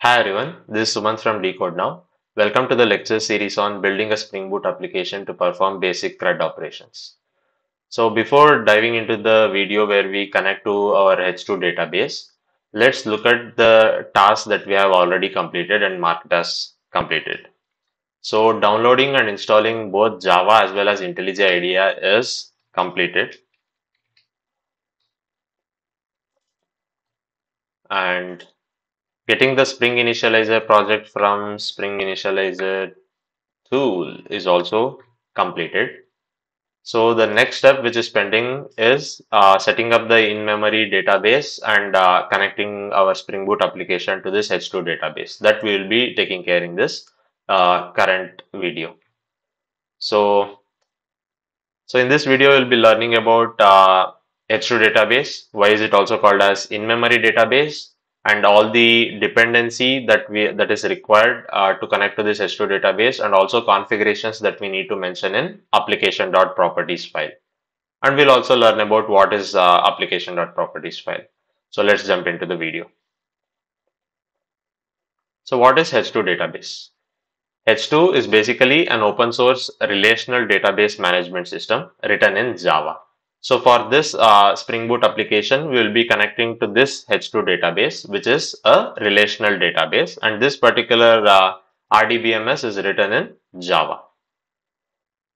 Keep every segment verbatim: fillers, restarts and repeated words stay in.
Hi everyone, this is Sumanth from Decode Now. Welcome to the lecture series on building a Spring Boot application to perform basic C R U D operations. So before diving into the video where we connect to our H two database, let's look at the tasks that we have already completed and marked as completed. So downloading and installing both Java as well as IntelliJ IDEA is completed. And getting the Spring Initializer project from Spring Initializer tool is also completed. So the next step which is pending is uh, setting up the in-memory database and uh, connecting our Spring Boot application to this H two database. That we will be taking care in this uh, current video. So, so in this video we'll be learning about uh, H two database, why is it also called as in-memory database, and all the dependency that we that is required uh, to connect to this H two database, and also configurations that we need to mention in application.properties file. And we'll also learn about what is uh, application.properties file. So let's jump into the video. So what is H two database? H two is basically an open source relational database management system written in Java. So for this uh, Spring Boot application, we will be connecting to this H two database, which is a relational database, and this particular uh, R D B M S is written in Java.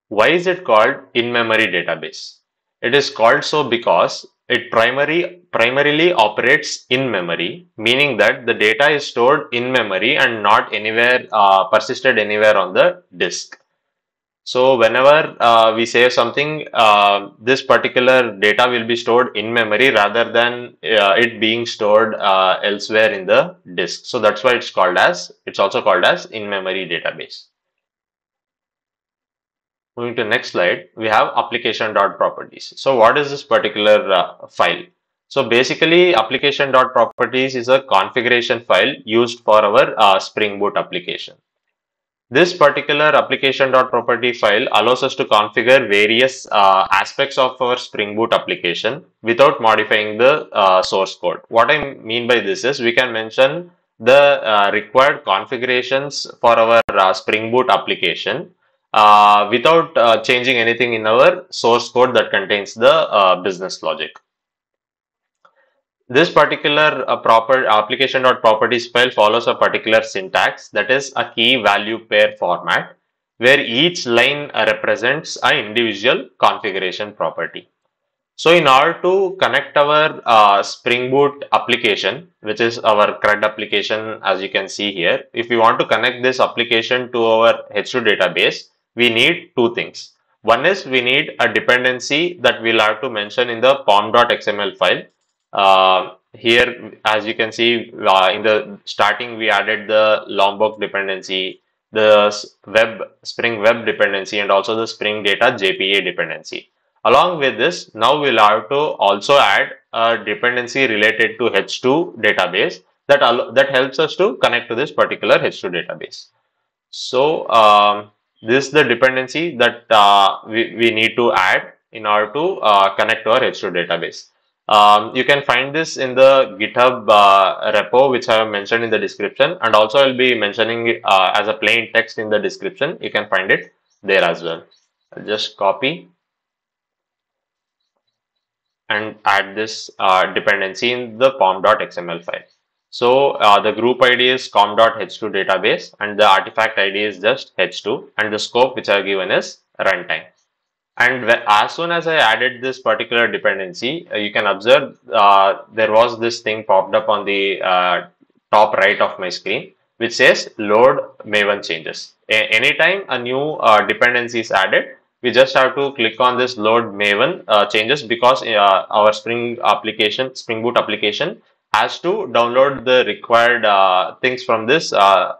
Why is it called in-memory database? It is called so because it primary, primarily operates in memory, meaning that the data is stored in memory and not anywhere uh, persisted anywhere on the disk. So whenever uh, we save something, uh, this particular data will be stored in memory rather than uh, it being stored uh, elsewhere in the disk. So that's why it's called as, it's also called as in-memory database. Moving to next slide, we have application.properties. So what is this particular uh, file? So basically application.properties is a configuration file used for our uh, Spring Boot application. This particular application.property file allows us to configure various uh, aspects of our Spring Boot application without modifying the uh, source code. What I mean by this is we can mention the uh, required configurations for our uh, Spring Boot application uh, without uh, changing anything in our source code that contains the uh, business logic. This particular uh, proper application.properties file follows a particular syntax, that is a key value pair format, where each line represents an individual configuration property. So in order to connect our uh, Spring Boot application, which is our C R U D application, as you can see here, if we want to connect this application to our H two database, we need two things. One is we need a dependency that we'll have to mention in the pom.xml file. Uh, here, as you can see, uh, in the starting we added the Lombok dependency, the web Spring Web dependency, and also the Spring Data J P A dependency. Along with this, now we'll have to also add a dependency related to H two database that that helps us to connect to this particular H two database. So um, this is the dependency that uh, we, we need to add in order to uh, connect to our H two database. Um, you can find this in the GitHub uh, repo, which I have mentioned in the description, and also I'll be mentioning it uh, as a plain text in the description. You can find it there as well. I'll just copy and add this uh, dependency in the pom.xml file. So uh, the group I D is com.h two database, and the artifact I D is just H two, and the scope which I have given is runtime. And as soon as I added this particular dependency, you can observe uh, there was this thing popped up on the uh, top right of my screen, which says load Maven changes. A anytime a new uh, dependency is added, we just have to click on this load Maven uh, changes, because uh, our Spring application, Spring Boot application, has to download the required uh, things from this uh,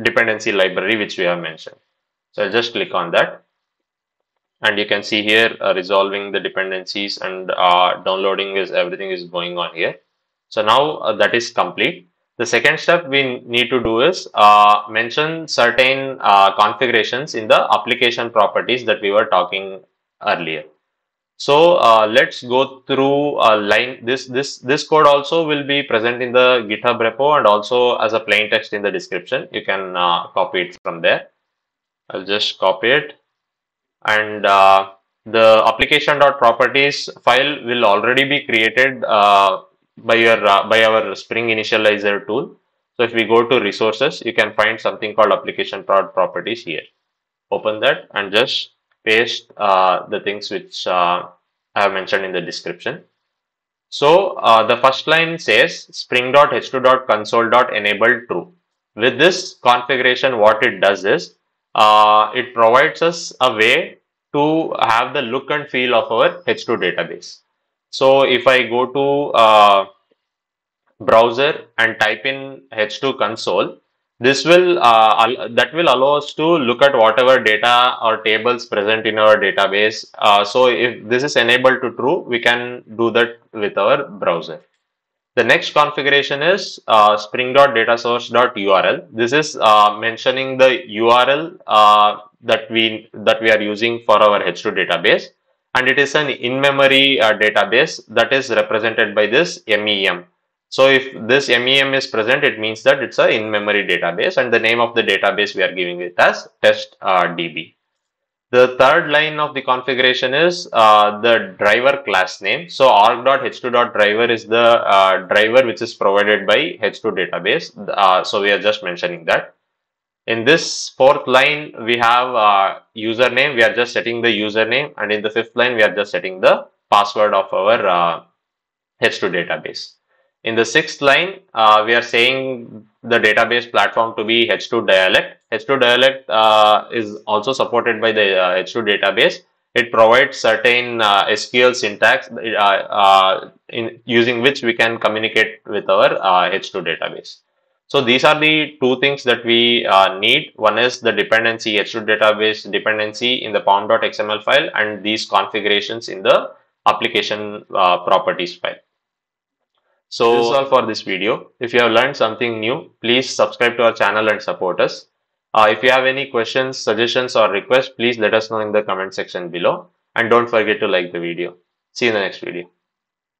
dependency library which we have mentioned. So I'll just click on that. And you can see here uh, resolving the dependencies and uh, downloading is everything is going on here. So now uh, that is complete. The second step we need to do is uh, mention certain uh, configurations in the application properties that we were talking earlier. So uh, let's go through a line. This this this code also will be present in the GitHub repo and also as a plain text in the description. You can uh, copy it from there. I'll just copy it, and uh, the application.properties file will already be created uh, by your uh, by our Spring Initializer tool. So if we go to resources, you can find something called application.properties here. Open that and just paste uh, the things which uh, I have mentioned in the description. So uh, the first line says spring.h two.console.enable true. With this configuration, what it does is uh, it provides us a way to have the look and feel of our H two database. So if I go to uh, browser and type in H two console, this will uh, that will allow us to look at whatever data or tables present in our database. Uh, so if this is enabled to true, we can do that with our browser. The next configuration is uh, spring.datasource.url. This is uh, mentioning the U R L uh, that we that we are using for our H two database, and it is an in-memory uh, database that is represented by this M E M. So if this M E M is present, it means that it's a in-memory database, and the name of the database we are giving it as test uh, D B. The third line of the configuration is uh, the driver class name. So arg.h two.driver is the uh, driver which is provided by H two database. Uh, so we are just mentioning that. In this fourth line, we have uh, username. We are just setting the username, and in the fifth line, we are just setting the password of our uh, H two database. In the sixth line, uh, we are saying the database platform to be H two dialect. H two dialect uh, is also supported by the uh, H two database. It provides certain uh, S Q L syntax uh, uh, in using which we can communicate with our uh, H two database. So these are the two things that we uh, need. One is the dependency, H two database dependency in the pom.xml file, and these configurations in the application uh, properties file. So this is all for this video. If you have learned something new, please subscribe to our channel and support us. Uh, if you have any questions, suggestions or requests, please let us know in the comment section below. And don't forget to like the video. See you in the next video.